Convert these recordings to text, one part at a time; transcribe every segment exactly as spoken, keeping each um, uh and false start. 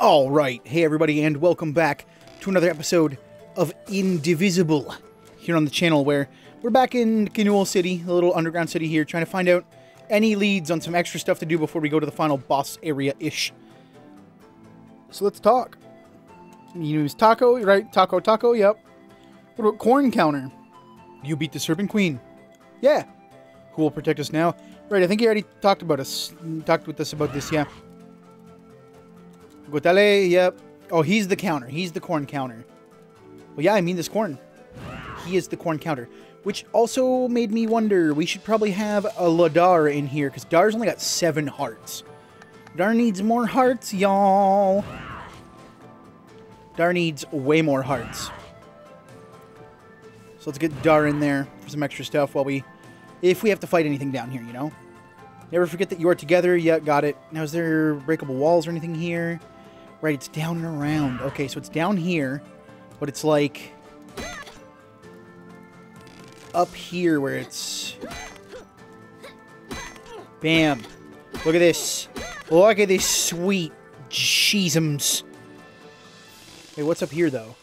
All right, hey everybody, and welcome back to another episode of Indivisible here on the channel, where we're back in Canule City, a little underground city here, trying to find out any leads on some extra stuff to do before we go to the final boss area-ish. So let's talk. You use taco, right? Taco, taco, yep. What about corn counter? You beat the Serpent Queen. Yeah. Who will protect us now? Right, I think you already talked about us, talked with us about this, yeah. Gotale, yep. Oh, he's the counter. He's the corn counter. Well, yeah, I mean this corn. He is the corn counter. Which also made me wonder, we should probably have a Ladar in here, because Dar's only got seven hearts. Dar needs more hearts, y'all. Dar needs way more hearts. So let's get Dar in there for some extra stuff while we... if we have to fight anything down here, you know? Never forget that you are together. Yeah, got it. Now, is there breakable walls or anything here? Right, it's down and around. Okay, so it's down here, but it's like up here where it's... Bam. Look at this. Look at this sweet cheesums. Hey, what's up here, though?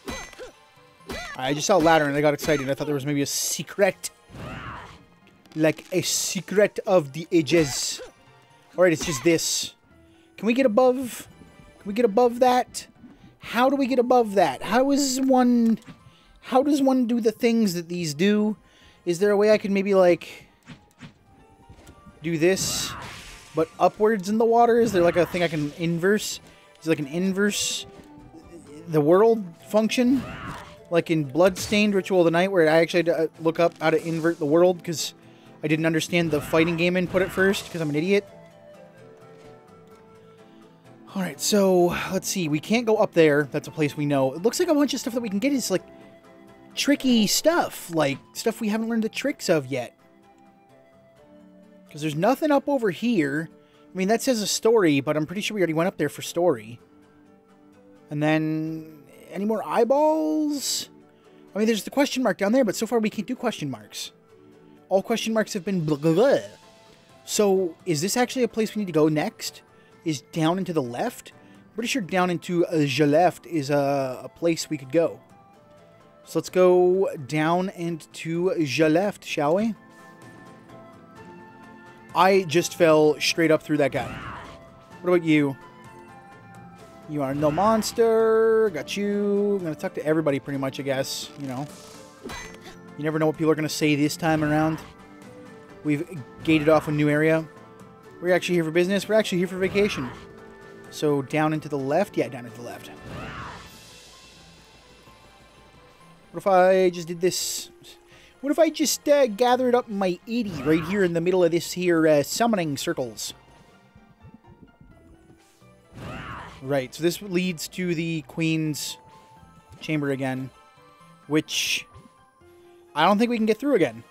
I just saw a ladder and I got excited. I thought there was maybe a secret. Like a secret of the ages. Alright, it's just this. Can we get above? Can we get above that? How do we get above that? How is one... How does one do the things that these do? Is there a way I can maybe, like... do this, but upwards in the water? Is there, like, a thing I can inverse? Is there, like, an inverse... the world function? Like in Bloodstained Ritual of the Night, where I actually had to look up how to invert the world, because... I didn't understand the fighting game input at first, because I'm an idiot. Alright, so, let's see. We can't go up there. That's a place we know. It looks like a bunch of stuff that we can get is, like, tricky stuff. Like, stuff we haven't learned the tricks of yet. Because there's nothing up over here. I mean, that says a story, but I'm pretty sure we already went up there for story. And then, any more eyeballs? I mean, there's the question mark down there, but so far we can't do question marks. All question marks have been blah, blah, blah. So, is this actually a place we need to go next? Is down into the left? I'm pretty sure down into the uh, left is uh, a place we could go. So let's go down and to the left, shall we? I just fell straight up through that guy. What about you? You are no monster. Got you. I'm going to talk to everybody pretty much, I guess. You know. You never know what people are going to say this time around. We've gated off a new area. We're actually here for business. We're actually here for vacation. So down into the left? Yeah, down into the left. What if I just did this? What if I just uh, gathered up my eighty right here in the middle of this here uh, summoning circles? Right, so this leads to the Queen's Chamber again. Which... I don't think we can get through again.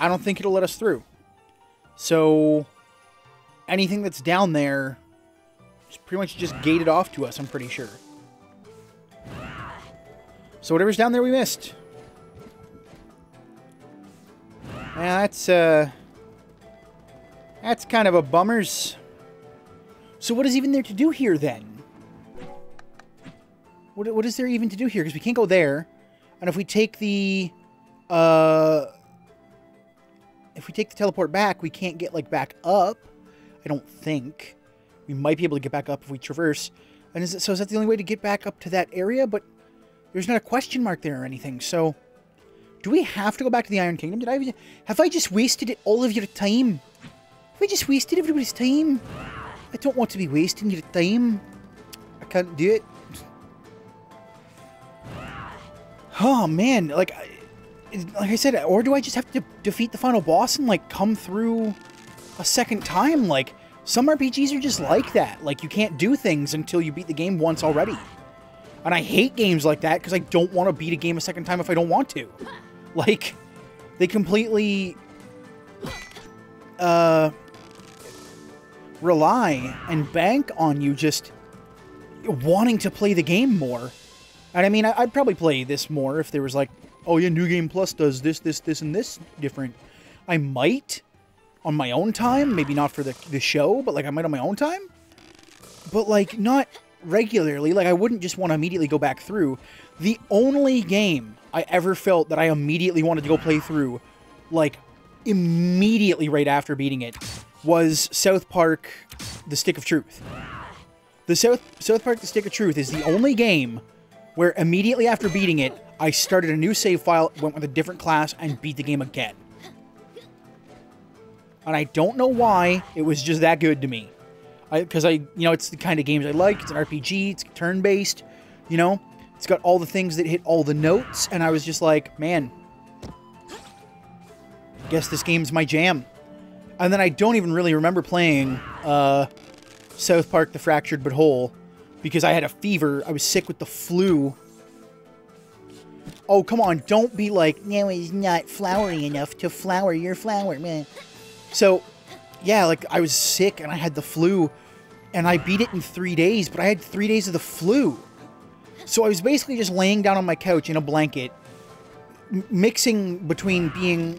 I don't think it'll let us through. So, anything that's down there is pretty much just gated off to us, I'm pretty sure. So whatever's down there, we missed. Yeah, that's, uh... that's kind of a bummers. So what is even there to do here, then? What, what is there even to do here? Because we can't go there. And if we take the... Uh, if we take the teleport back, we can't get, like, back up. I don't think. We might be able to get back up if we traverse. And is it, so is that the only way to get back up to that area? But there's not a question mark there or anything, so... Do we have to go back to the Iron Kingdom? Did I Have I just wasted all of your time? Have I just wasted everybody's time? I don't want to be wasting your time. I can't do it. Oh, man, like... I, Like I said, or do I just have to defeat the final boss and, like, come through a second time? Like, some R P Gs are just like that. Like, you can't do things until you beat the game once already. And I hate games like that because I don't want to beat a game a second time if I don't want to. Like, they completely uh, rely and bank on you just wanting to play the game more. And I mean, I'd probably play this more if there was, like, oh yeah, New Game Plus does this, this, this, and this different. I might, on my own time, maybe not for the, the show, but, like, I might on my own time. But, like, not regularly. Like, I wouldn't just want to immediately go back through. The only game I ever felt that I immediately wanted to go play through, like, immediately right after beating it, was South Park The Stick of Truth. The South, South Park The Stick of Truth is the only game where immediately after beating it, I started a new save file, went with a different class, and beat the game again. And I don't know why, it was just that good to me. Because I, I, you know, it's the kind of games I like. It's an R P G, it's turn-based, you know? It's got all the things that hit all the notes, and I was just like, man, I guess this game's my jam. And then I don't even really remember playing uh, South Park The Fractured But Whole, because I had a fever, I was sick with the flu. Oh, come on, don't be like, no, it's not flowery enough to flower your flower, man. So, yeah, like, I was sick, and I had the flu, and I beat it in three days, but I had three days of the flu. So I was basically just laying down on my couch in a blanket, mixing between being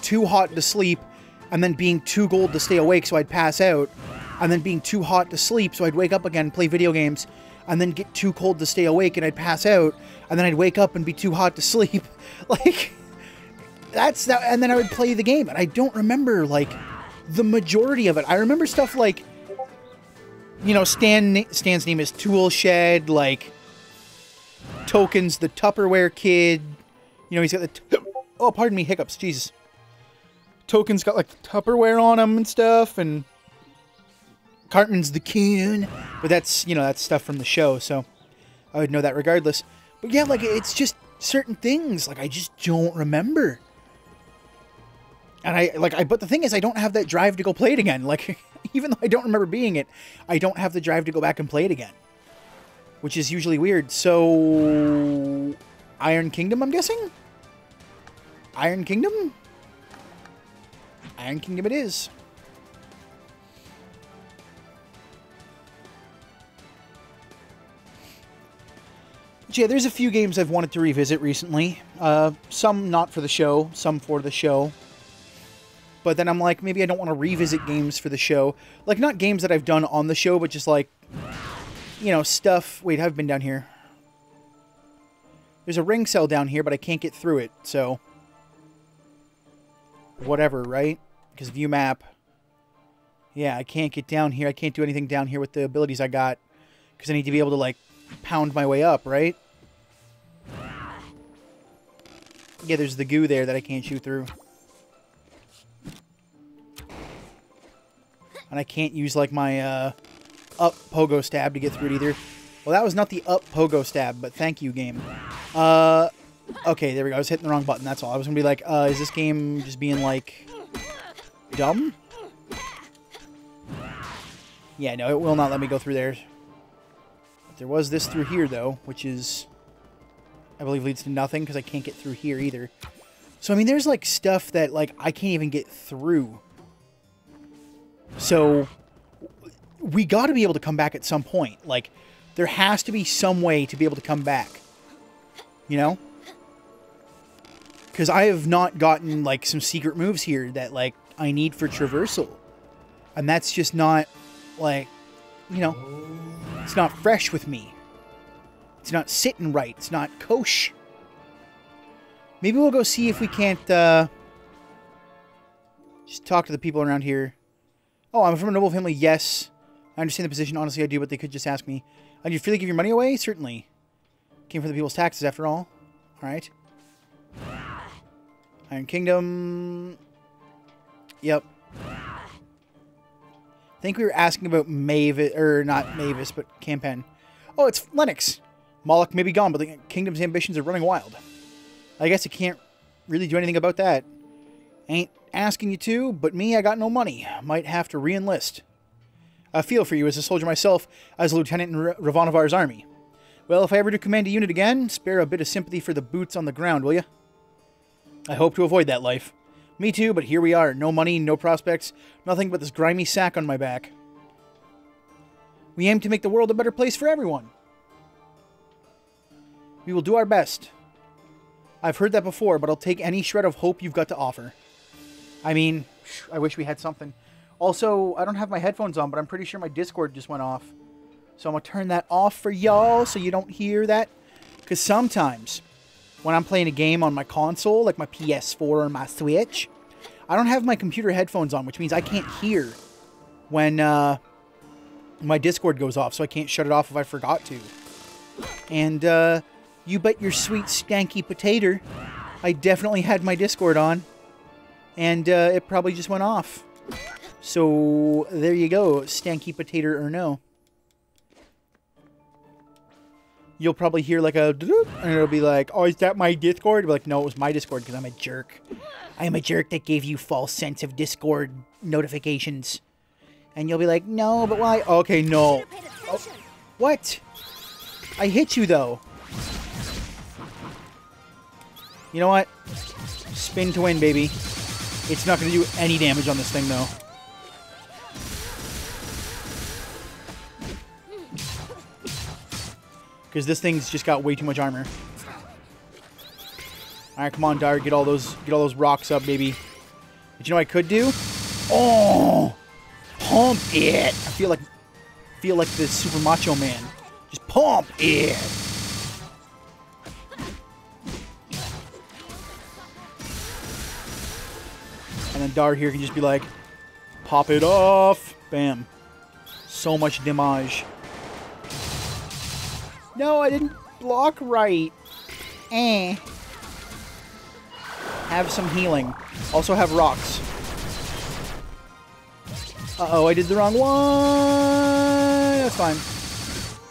too hot to sleep, and then being too cold to stay awake so I'd pass out, and then being too hot to sleep so I'd wake up again and play video games, and then get too cold to stay awake and I'd pass out, and then I'd wake up and be too hot to sleep. Like, that's that, and then I would play the game, and I don't remember, like, the majority of it. I remember stuff like, you know, Stan, Stan's name is Tool Shed, like, Tokens, the Tupperware Kid, you know, he's got the, t oh, pardon me, hiccups, Jesus. Token's got, like, Tupperware on him and stuff, and Cartman's the coon, but that's, you know, that's stuff from the show, so I would know that regardless. But yeah, like, it's just certain things, like, I just don't remember. And I, like, I, but the thing is, I don't have that drive to go play it again. Like, even though I don't remember being it, I don't have the drive to go back and play it again, which is usually weird. So, Iron Kingdom, I'm guessing? Iron Kingdom? Iron Kingdom it is. But yeah, there's a few games I've wanted to revisit recently. Uh, some not for the show, some for the show. But then I'm like, maybe I don't want to revisit games for the show. Like, not games that I've done on the show, but just like, you know, stuff. Wait, I've been down here. There's a ring cell down here, but I can't get through it, so whatever, right? Because view map. Yeah, I can't get down here. I can't do anything down here with the abilities I got. Because I need to be able to, like, pound my way up, right? Yeah, there's the goo there that I can't shoot through. And I can't use, like, my, uh, up pogo stab to get through it either. Well, that was not the up pogo stab, but thank you, game. Uh, okay, there we go. I was hitting the wrong button, that's all. I was gonna be like, uh, is this game just being, like, dumb? Yeah, no, it will not let me go through there. But there was this through here, though, which is, I believe, leads to nothing, because I can't get through here either. So, I mean, there's, like, stuff that, like, I can't even get through. So, we got to be able to come back at some point. Like, there has to be some way to be able to come back. You know? Because I have not gotten, like, some secret moves here that, like, I need for traversal. And that's just not, like, you know, it's not fresh with me. It's not sitting right. It's not kosher. Maybe we'll go see if we can't, uh... just talk to the people around here. Oh, I'm from a noble family, yes. I understand the position, honestly I do, but they could just ask me. Uh, do you freely give your money away? Certainly. Came from the people's taxes, after all. Alright. Iron Kingdom. Yep. I think we were asking about Mavis, or not Mavis, but Campen. Oh, it's Lennox. Moloch may be gone, but the kingdom's ambitions are running wild. I guess I can't really do anything about that. Ain't asking you to, but me, I got no money. Might have to re-enlist. I feel for you as a soldier myself, as a lieutenant in Ravanovar's army. Well, if I ever do command a unit again, spare a bit of sympathy for the boots on the ground, will you? I hope to avoid that life. Me too, but here we are. No money, no prospects, nothing but this grimy sack on my back. We aim to make the world a better place for everyone. We will do our best. I've heard that before, but I'll take any shred of hope you've got to offer. I mean, I wish we had something. Also, I don't have my headphones on, but I'm pretty sure my Discord just went off. So I'm going to turn that off for y'all so you don't hear that. Because sometimes when I'm playing a game on my console, like my P S four or my Switch, I don't have my computer headphones on, which means I can't hear when uh, my Discord goes off. So I can't shut it off if I forgot to. And uh, you bet your sweet stanky potato, I definitely had my Discord on. And uh, it probably just went off. So there you go, stanky potato or no. You'll probably hear like a and it'll be like, oh, is that my Discord? I'll be like, no, it was my Discord because I'm a jerk. I am a jerk that gave you false sense of Discord notifications. And you'll be like, no, but why? Okay, no. Oh, what? I hit you though. You know what? Spin to win, baby. It's not going to do any damage on this thing, though. Because this thing's just got way too much armor. All right, come on, Dire, get all those, get all those rocks up, baby. But you know what I could do? Oh, pump it! I feel like, feel like the Super Macho Man. Just pump it! And then Dar here can just be like, pop it off. Bam. So much damage. No, I didn't block right. Eh. Have some healing. Also have rocks. Uh-oh, I did the wrong one. That's fine.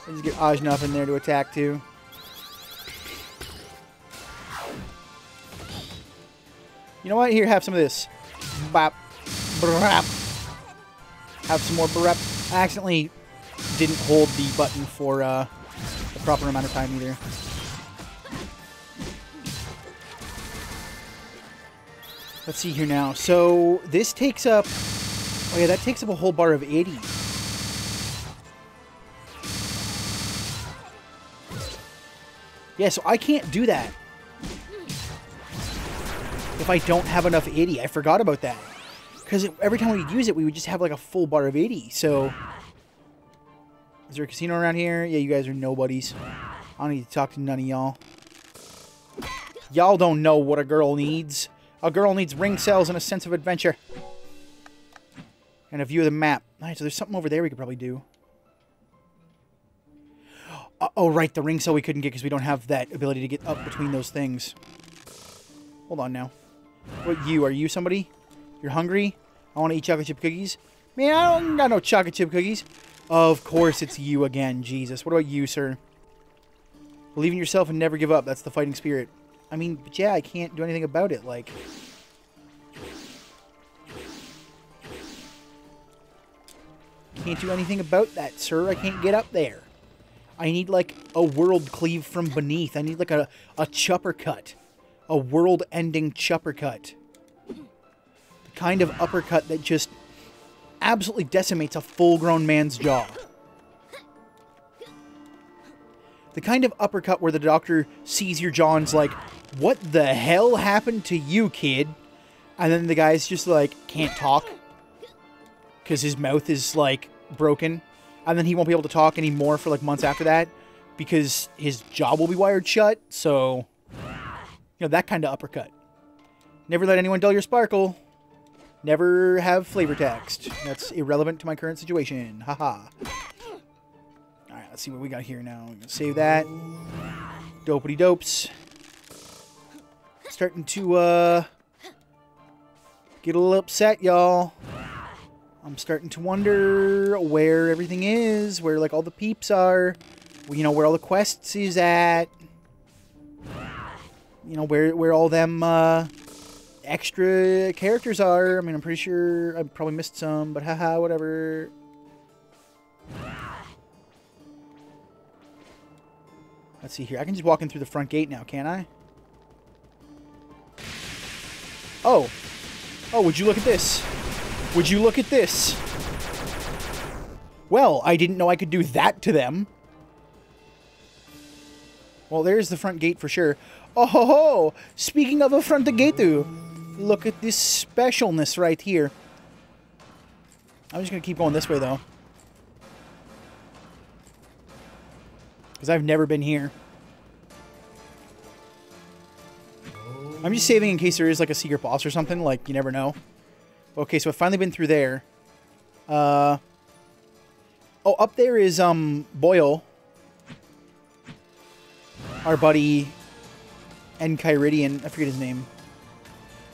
I just get ajna up in there to attack too. You know what? Here, have some of this. Bop. Brap. Have some more brap. I accidentally didn't hold the button for uh, the proper amount of time either. Let's see here now. So this takes up... Oh yeah, that takes up a whole bar of eighty. Yeah, so I can't do that. If I don't have enough eighty. I forgot about that. Because every time we'd use it, we would just have like a full bar of eighty. So, is there a casino around here? Yeah, you guys are nobodies. I don't need to talk to none of y'all. Y'all don't know what a girl needs. A girl needs ring cells and a sense of adventure. And a view of the map. Alright, so there's something over there we could probably do. Oh, right, the ring cell we couldn't get because we don't have that ability to get up between those things. Hold on now. What, you? Are you somebody? You're hungry? I want to eat chocolate chip cookies? Man, I don't got no chocolate chip cookies. Of course it's you again, Jesus. What about you, sir? Believe in yourself and never give up. That's the fighting spirit. I mean, but yeah, I can't do anything about it. Like, can't do anything about that, sir. I can't get up there. I need, like, a world cleave from beneath. I need, like, a, a chopper cut. A world-ending chopper cut. The kind of uppercut that just absolutely decimates a full-grown man's jaw. The kind of uppercut where the doctor sees your jaw and's like, what the hell happened to you, kid? And then the guy's just like, can't talk. Because his mouth is, like, broken. And then he won't be able to talk anymore for, like, months after that. Because his jaw will be wired shut, so... You know, that kind of uppercut. Never let anyone dull your sparkle. Never have flavor text. That's irrelevant to my current situation. Haha. Alright, let's see what we got here now. We're gonna save that. Dopey dopes. Starting to, uh... get a little upset, y'all. I'm starting to wonder where everything is. Where, like, all the peeps are. You know, where all the quests is at. You know, where where all them uh, extra characters are. I mean, I'm pretty sure I probably missed some, but haha, whatever. Let's see here. I can just walk in through the front gate now, can't I? Oh. Oh, would you look at this? Would you look at this? Well, I didn't know I could do that to them. Well, there's the front gate for sure. Oh ho ho! Speaking of a front gate, look at this specialness right here. I'm just gonna keep going this way though. Because I've never been here. I'm just saving in case there is like a secret boss or something. Like, you never know. Okay, so I've finally been through there. Uh, oh, up there is um Boyle. Our buddy... and Kyridian, I forget his name.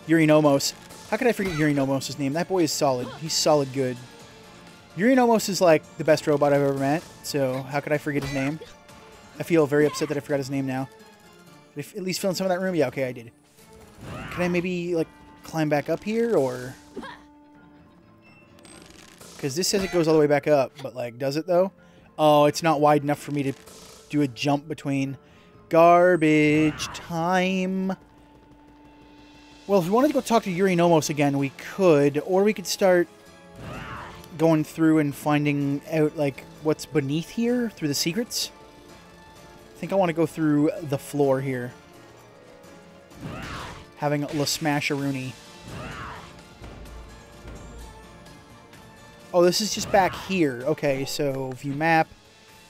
Eurynomos. How could I forget Eurynomos' name? That boy is solid. He's solid good. Eurynomos is like the best robot I've ever met, so how could I forget his name? I feel very upset that I forgot his name now. Did I at least fill in some of that room? Yeah, okay, I did. Can I maybe, like, climb back up here, or... because this says it goes all the way back up, but, like, does it, though? Oh, it's not wide enough for me to do a jump between... Garbage time. Well, if we wanted to go talk to Eurynomos again, we could, or we could start going through and finding out like what's beneath here through the secrets. I think I want to go through the floor here, having La Smasharoonie. Oh, this is just back here. Okay, so view map.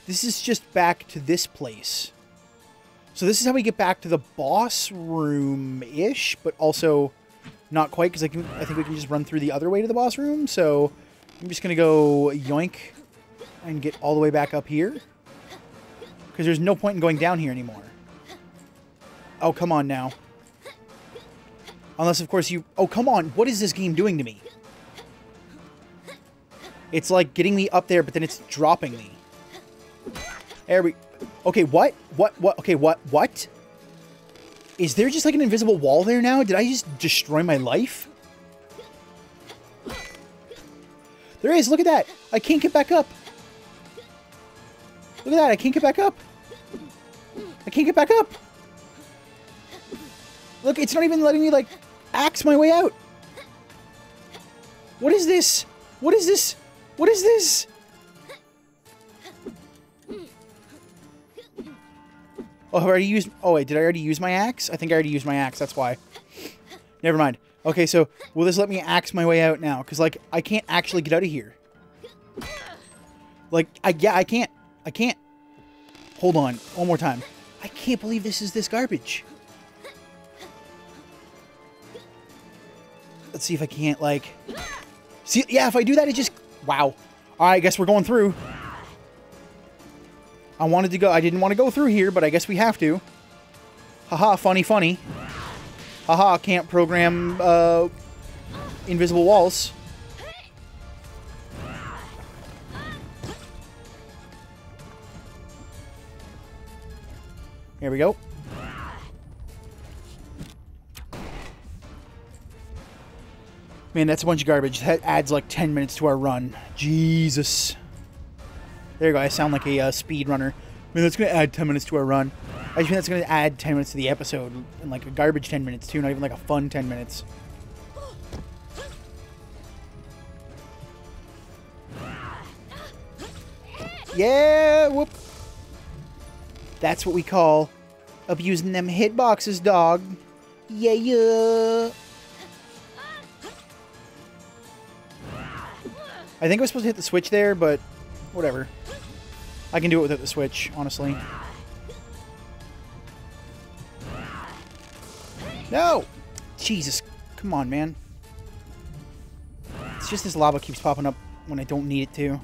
This is just back to this place. So this is how we get back to the boss room-ish, but also not quite, because I, I think we can just run through the other way to the boss room. So I'm just going to go yoink and get all the way back up here, because there's no point in going down here anymore. Oh, come on now. Unless, of course, you... oh, come on. What is this game doing to me? It's like getting me up there, but then it's dropping me. There we... okay, what? What? What? Okay, what? What? Is there just like an invisible wall there now? Did I just destroy my life? There is! Look at that! I can't get back up! Look at that! I can't get back up! I can't get back up! Look, it's not even letting me, like, axe my way out! What is this? What is this? What is this? Oh, I already used... oh, wait, did I already use my axe? I think I already used my axe, that's why. Never mind. Okay, so will this let me axe my way out now? Because, like, I can't actually get out of here. Like, I, yeah, I can't. I can't. Hold on. One more time. I can't believe this is this garbage. Let's see if I can't, like... see, yeah, if I do that, it just... wow. All right, I guess we're going through. I wanted to go. I didn't want to go through here, but I guess we have to. Haha, funny, funny. Haha, can't program uh, invisible walls. Here we go. Man, that's a bunch of garbage. That adds like ten minutes to our run. Jesus. There you go, I sound like a uh, speed runner. I mean, that's going to add ten minutes to our run. I just mean that's going to add ten minutes to the episode. And like a garbage ten minutes too, not even like a fun ten minutes. Yeah, whoop. That's what we call abusing them hitboxes, dog. Yeah, yeah. I think I was supposed to hit the switch there, but... whatever. I can do it without the switch, honestly. No! Jesus. Come on, man. It's just this lava keeps popping up when I don't need it to.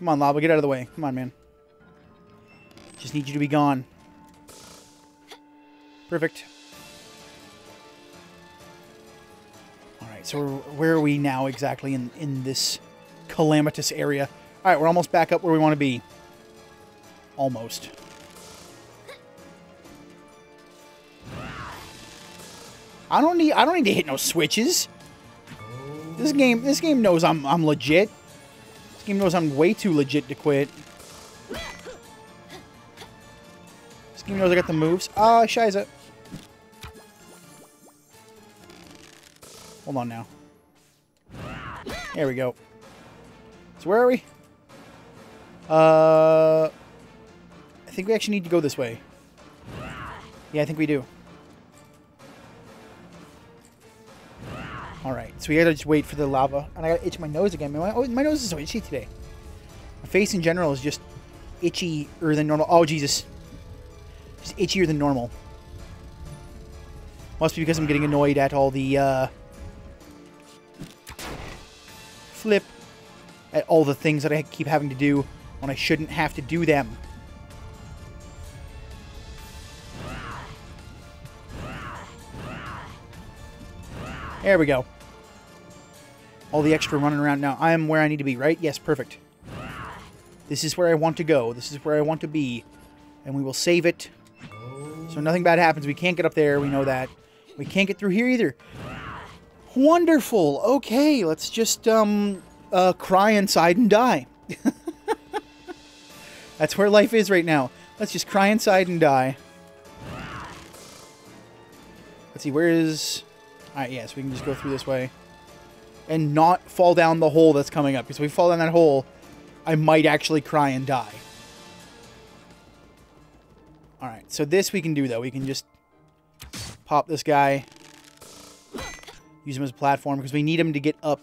Come on, lava. Get out of the way. Come on, man. Just need you to be gone. Perfect. So we're, where are we now exactly in, in this calamitous area? All right, we're almost back up where we want to be. Almost. I don't need I don't need to hit no switches. This game this game knows I'm I'm legit. This game knows I'm way too legit to quit. This game knows I got the moves. Ah, uh, Shiza. Hold on now. There we go. So where are we? Uh, I think we actually need to go this way. Yeah, I think we do. Alright, so we gotta just wait for the lava. And I gotta itch my nose again. My, oh, my nose is so itchy today. My face in general is just itchier than normal. Oh, Jesus. Just itchier than normal. Must be because I'm getting annoyed at all the, uh... Flip. At all the things that I keep having to do when I shouldn't have to do them. There we go. All the extra running around. Now, I am where I need to be, right? Yes, perfect. This is where I want to go. This is where I want to be. And we will save it. So nothing bad happens. We can't get up there. We know that. We can't get through here either. Wonderful. Okay, let's just um, uh, cry inside and die. That's where life is right now. Let's just cry inside and die. Let's see, where is... Alright, yes, yeah, so we can just go through this way. And not fall down the hole that's coming up. Because if we fall down that hole, I might actually cry and die. Alright, so this we can do, though. We can just pop this guy. Use him as a platform. Because we need him to get up.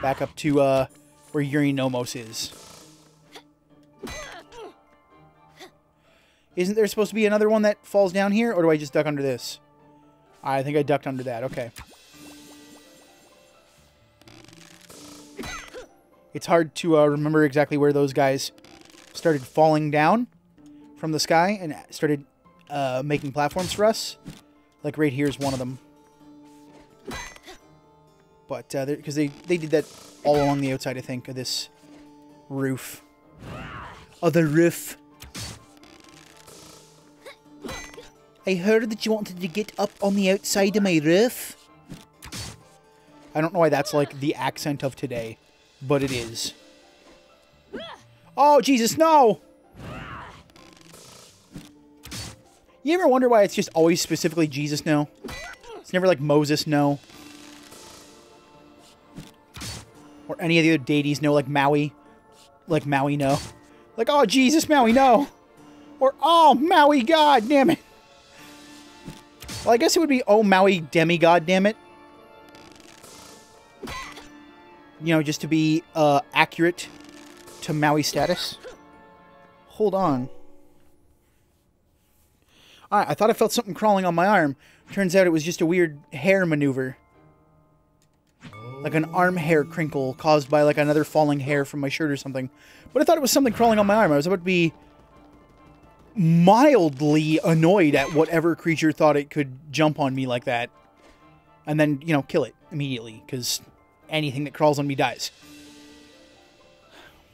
Back up to uh, where Eurynomos is. Isn't there supposed to be another one that falls down here? Or do I just duck under this? I think I ducked under that. Okay. It's hard to uh, remember exactly where those guys started falling down from the sky and started uh, making platforms for us. Like right here is one of them. But, uh, because they, they did that all along the outside, I think, of this roof. Of the roof. I heard that you wanted to get up on the outside of my roof. I don't know why that's like the accent of today, but it is. Oh, Jesus, no! You ever wonder why it's just always specifically Jesus no? It's never like Moses no. Or any of the other deities no, like Maui. Like Maui no. Like, oh, Jesus, Maui no! Or, oh, Maui, God damn it! Well, I guess it would be, oh, Maui demigod, damn it. You know, just to be uh, accurate to Maui status. Hold on. Alright, I thought I felt something crawling on my arm. Turns out it was just a weird hair maneuver. Like an arm hair crinkle caused by, like, another falling hair from my shirt or something. But I thought it was something crawling on my arm. I was about to be... mildly annoyed at whatever creature thought it could jump on me like that. And then, you know, kill it immediately, because anything that crawls on me dies.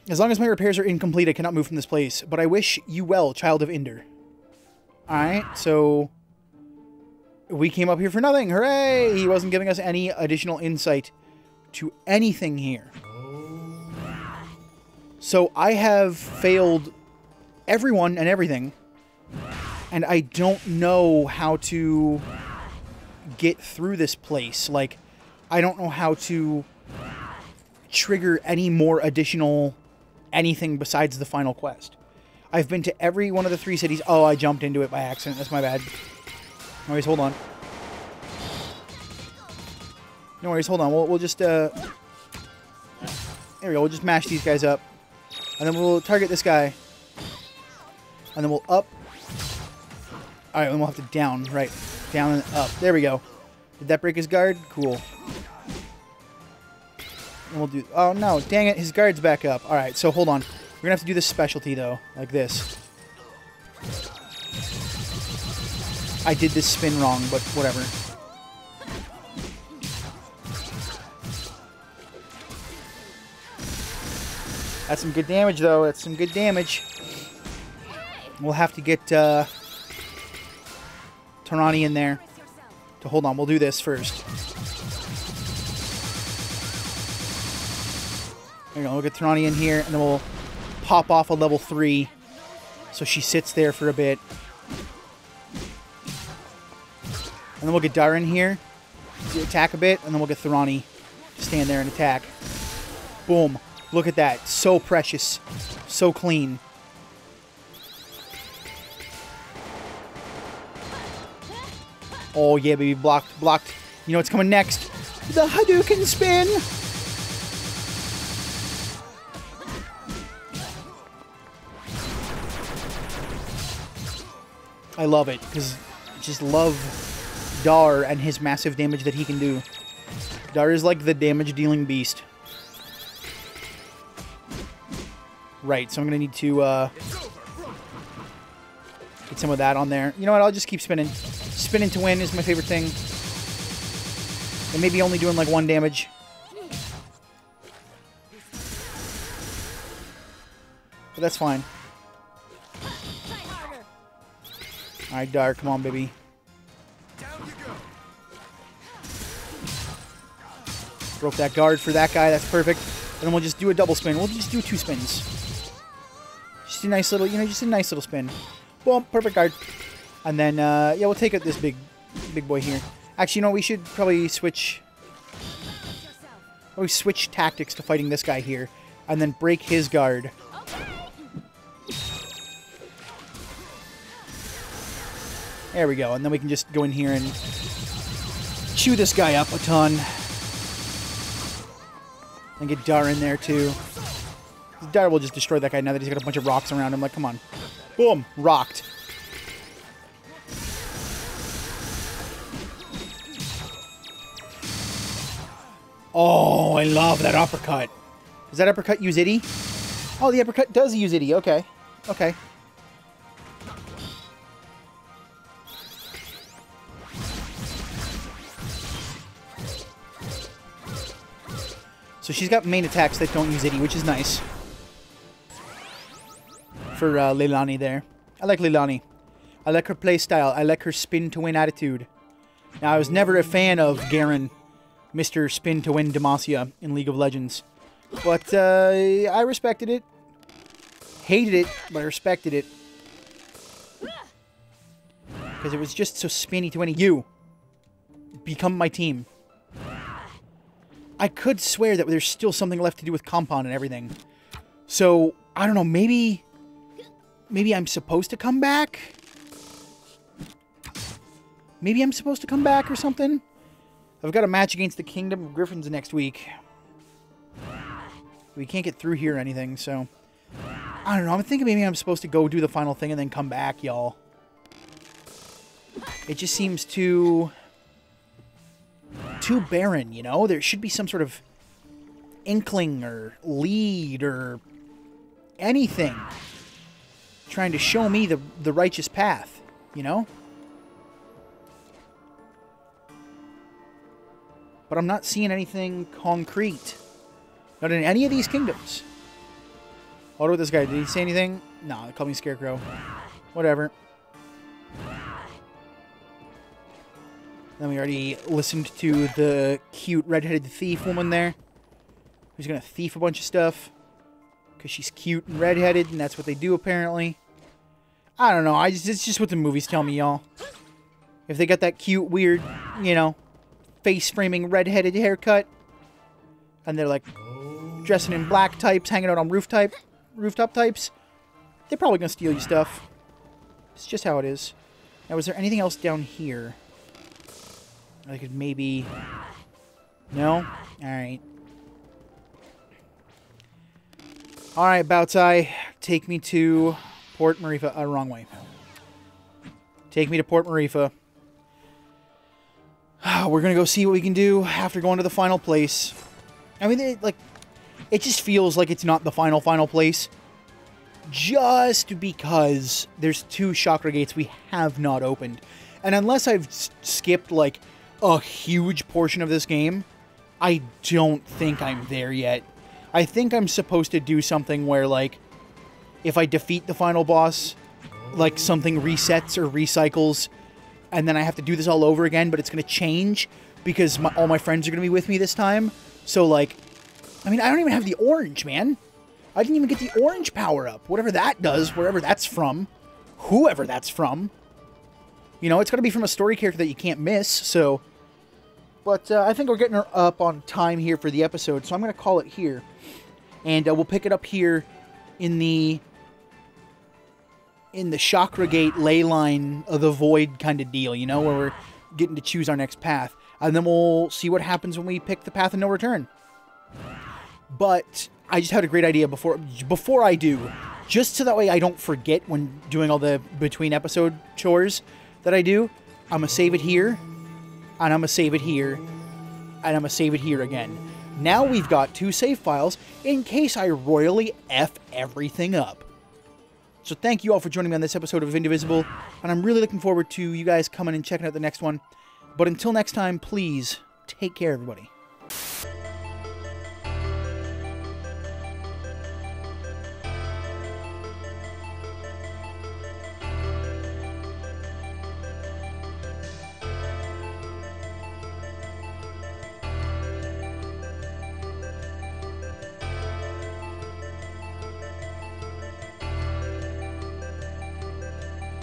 As long as my repairs are incomplete, I cannot move from this place. But I wish you well, child of Ender. Alright, so... we came up here for nothing. Hooray! He wasn't giving us any additional insight to anything here. So I have failed... everyone and everything, and I don't know how to get through this place. Like, I don't know how to trigger any more additional anything besides the final quest. I've been to every one of the three cities. Oh, I jumped into it by accident. That's my bad. No worries, hold on. No worries, hold on. We'll, we'll just, uh... there we go. We'll just mash these guys up. And then we'll target this guy. And then we'll up. Alright, then we'll have to down. Right. Down and up. There we go. Did that break his guard? Cool. And we'll do... oh, no. Dang it. His guard's back up. Alright, so hold on. We're going to have to do this specialty, though. Like this. I did this spin wrong, but whatever. That's some good damage, though. That's some good damage. We'll have to get uh, Thorani in there. To hold on, we'll do this first. There you go, we'll get Thorani in here, and then we'll pop off a level three. So she sits there for a bit. And then we'll get Darren here to attack a bit, and then we'll get Thorani to stand there and attack. Boom. Look at that. So precious. So clean. Oh, yeah, baby. Blocked. Blocked. You know what's coming next. The Hadouken spin! I love it, because just love Dar and his massive damage that he can do. Dar is like the damage-dealing beast. Right, so I'm going to need to uh, get some of that on there. You know what, I'll just keep spinning. Spinning to win is my favorite thing. And maybe only doing like one damage. But that's fine. Alright, Dar, come on, baby. Broke that guard for that guy, that's perfect. And then we'll just do a double spin. We'll just do two spins. Just a nice little, you know, just a nice little spin. Boom, perfect guard. And then, uh, yeah, we'll take out this big, big boy here. Actually, you know, we should probably switch... Probably switch tactics to fighting this guy here. And then break his guard. There we go. And then we can just go in here and chew this guy up a ton. And get Dar in there, too. Dar will just destroy that guy now that he's got a bunch of rocks around him. Like, come on. Boom! Rocked. Oh, I love that uppercut. Does that uppercut use Itty? Oh, the uppercut does use Itty. Okay. Okay. So she's got main attacks that don't use Itty, which is nice. For uh, Leilani there. I like Leilani. I like her play style. I like her spin-to-win attitude. Now, I was never a fan of Garen, Mister Spin-to-Win Demacia in League of Legends. But, uh, I respected it. Hated it, but I respected it. Because it was just so spinny-to-win. You! Become my team. I could swear that there's still something left to do with Compound and everything. So, I don't know, maybe... Maybe I'm supposed to come back? Maybe I'm supposed to come back or something? I've got a match against the Kingdom of Griffins next week. We can't get through here or anything, so... I don't know, I'm thinking maybe I'm supposed to go do the final thing and then come back, y'all. It just seems too... too barren, you know? There should be some sort of inkling or lead or anything trying to show me the, the righteous path, you know? But I'm not seeing anything concrete. Not in any of these kingdoms. What about this guy? Did he say anything? No, they call me Scarecrow. Whatever. Then we already listened to the cute redheaded thief woman there. Who's gonna thief a bunch of stuff. Because she's cute and redheaded, and that's what they do apparently. I don't know. I just, it's just what the movies tell me, y'all. If they got that cute, weird, you know... face-framing redheaded haircut, and they're like dressing in black types, hanging out on roof type, rooftop types. They're probably gonna steal your stuff. It's just how it is. Now, is there anything else down here? I could maybe. No. All right. All right, Boutai, take me to Port Marifa. Uh, wrong way. Take me to Port Marifa. We're going to go see what we can do after going to the final place. I mean, it, like, it just feels like it's not the final, final place. Just because there's two chakra gates we have not opened. And unless I've skipped, like, a huge portion of this game, I don't think I'm there yet. I think I'm supposed to do something where, like, if I defeat the final boss, like, something resets or recycles... And then I have to do this all over again, but it's going to change because my, all my friends are going to be with me this time. So, like, I mean, I don't even have the orange, man. I didn't even get the orange power-up. Whatever that does, wherever that's from, whoever that's from. You know, it's got to be from a story character that you can't miss, so... But uh, I think we're getting up on time here for the episode, so I'm going to call it here. And uh, we'll pick it up here in the... in the Chakra Gate ley line of the void kind of deal, you know, where we're getting to choose our next path. and then we'll see what happens when we pick the path of no return. But I just had a great idea before before I do, just so that way I don't forget when doing all the between episode chores that I do. I'm gonna save it here, and I'm gonna save it here, and I'm gonna save it here again. Now we've got two save files in case I royally F everything up. So thank you all for joining me on this episode of Indivisible, and I'm really looking forward to you guys coming and checking out the next one. But until next time, please take care, everybody.